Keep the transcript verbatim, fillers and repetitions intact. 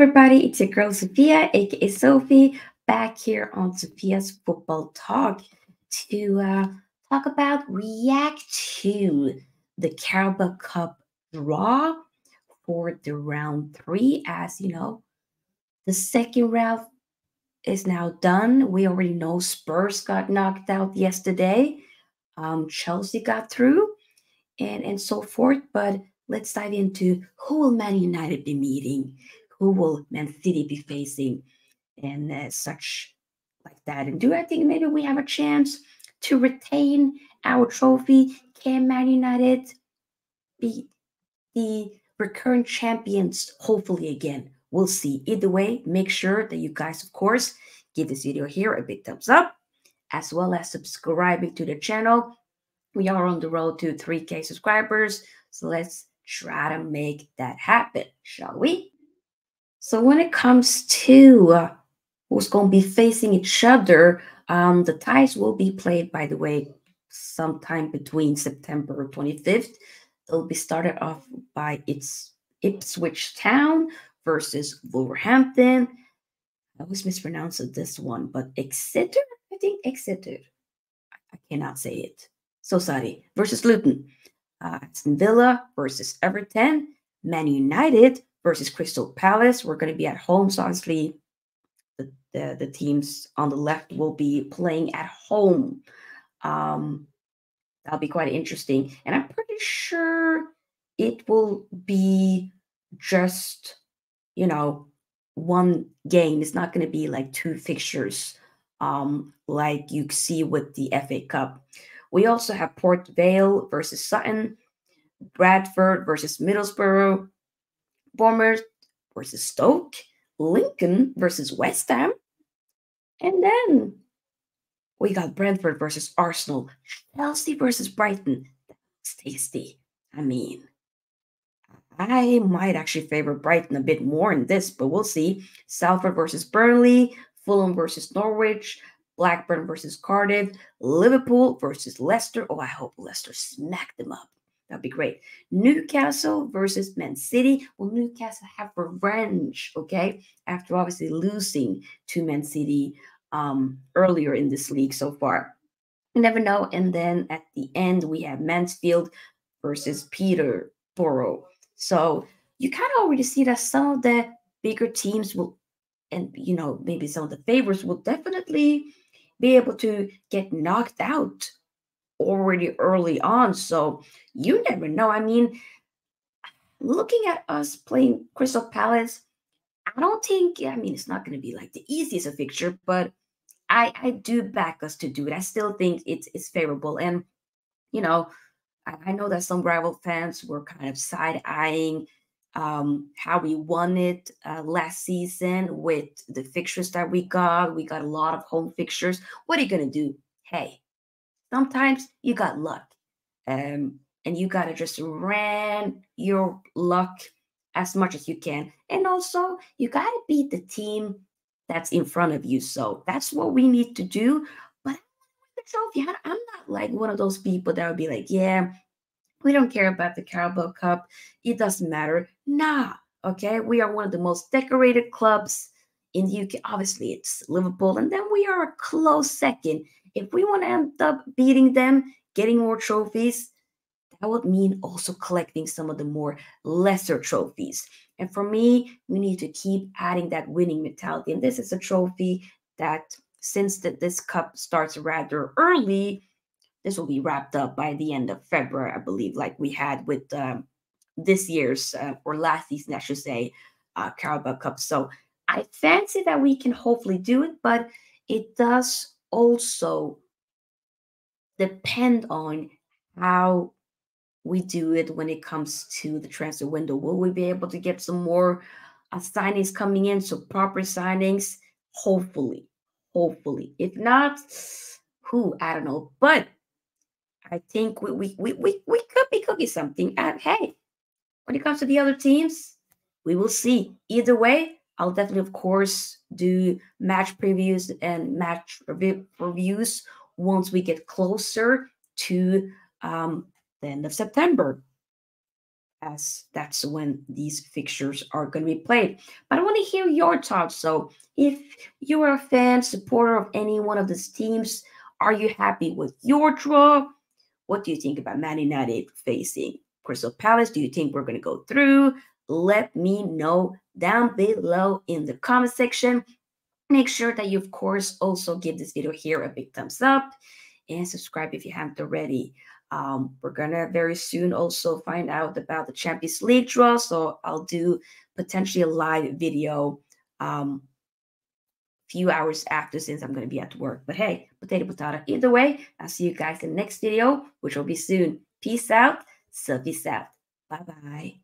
everybody, it's your girl Sophia, aka Sophie, back here on Sophia's Football Talk to uh, talk about, react to the Carabao Cup draw for the round three. As you know, the second round is now done. We already know Spurs got knocked out yesterday, um, Chelsea got through, and and so forth. But let's dive into who will Man United be meeting, who will Man City be facing, and uh, such like that. And do I think maybe we have a chance to retain our trophy? Can Man United be the recurrent champions, hopefully, again? We'll see. Either way, make sure that you guys, of course, give this video here a big thumbs up, as well as subscribing to the channel. We are on the road to three K subscribers, so let's try to make that happen, shall we? So when it comes to uh, who's going to be facing each other, um, the ties will be played, by the way, sometime between September twenty-fifth. They'll be started off by its Ipswich Town versus Wolverhampton. I always mispronounce this one, but Exeter, I think Exeter. I cannot say it. So sorry. Versus Luton. Uh, Aston Villa versus Everton. Man United versus Crystal Palace. We're going to be at home, so obviously the, the, the teams on the left will be playing at home. Um, that'll be quite interesting. And I'm pretty sure it will be just, you know, one game. It's not going to be like two fixtures um, like you see with the F A Cup. We also have Port Vale versus Sutton, Bradford versus Middlesbrough, Bournemouth versus Stoke, Lincoln versus West Ham, and then we got Brentford versus Arsenal, Chelsea versus Brighton. That's tasty. I mean, I might actually favor Brighton a bit more in this, but we'll see. Salford versus Burnley, Fulham versus Norwich, Blackburn versus Cardiff, Liverpool versus Leicester. Oh, I hope Leicester smacked them up. That'd be great. Newcastle versus Man City. Will Newcastle have revenge, okay, after obviously losing to Man City um, earlier in this league so far? You never know. And then at the end, we have Mansfield versus Peterborough. So you kind of already see that some of the bigger teams will, and you know, maybe some of the favorites will definitely be able to get knocked out already early on. So you never know. I mean, looking at us playing Crystal Palace, I don't think, I mean, it's not going to be like the easiest of fixture, but I, I do back us to do it. I still think it's, it's favorable. And, you know, I know that some rival fans were kind of side-eyeing um, how we won it uh, last season with the fixtures that we got. We got a lot of home fixtures. What are you going to do? Hey, sometimes you got luck, um, and you got to just ran your luck as much as you can. And also, you got to beat the team that's in front of you. So that's what we need to do. Trophy. I'm not like one of those people that would be like, yeah, we don't care about the Carabao Cup. It doesn't matter. Nah, okay? We are one of the most decorated clubs in the U K. Obviously, it's Liverpool, and then we are a close second. If we want to end up beating them, getting more trophies, that would mean also collecting some of the more lesser trophies. And for me, we need to keep adding that winning mentality. And this is a trophy that, since that this cup starts rather early, this will be wrapped up by the end of February, I believe, like we had with um, this year's uh, or last season, I should say, uh, Carabao Cup. So I fancy that we can hopefully do it, but it does also depend on how we do it when it comes to the transfer window. Will we be able to get some more uh, signings coming in? So proper signings, hopefully. Hopefully. If not, who? I don't know. But I think we we we we, we could be cooking something. And hey, when it comes to the other teams, we will see. Either way, I'll definitely, of course, do match previews and match reviews once we get closer to um, the end of September. as that's when these fixtures are going to be played. But I want to hear your thoughts. So if you are a fan, supporter of any one of these teams, are you happy with your draw? What do you think about Man United facing Crystal Palace? Do you think we're going to go through? Let me know down below in the comment section. Make sure that you, of course, also give this video here a big thumbs up and subscribe if you haven't already. Um, we're going to very soon also find out about the Champions League draw. So I'll do potentially a live video um, a few hours after, since I'm going to be at work. But hey, potato, potato. Either way, I'll see you guys in the next video, which will be soon. Peace out. Sophia's out. Bye-bye.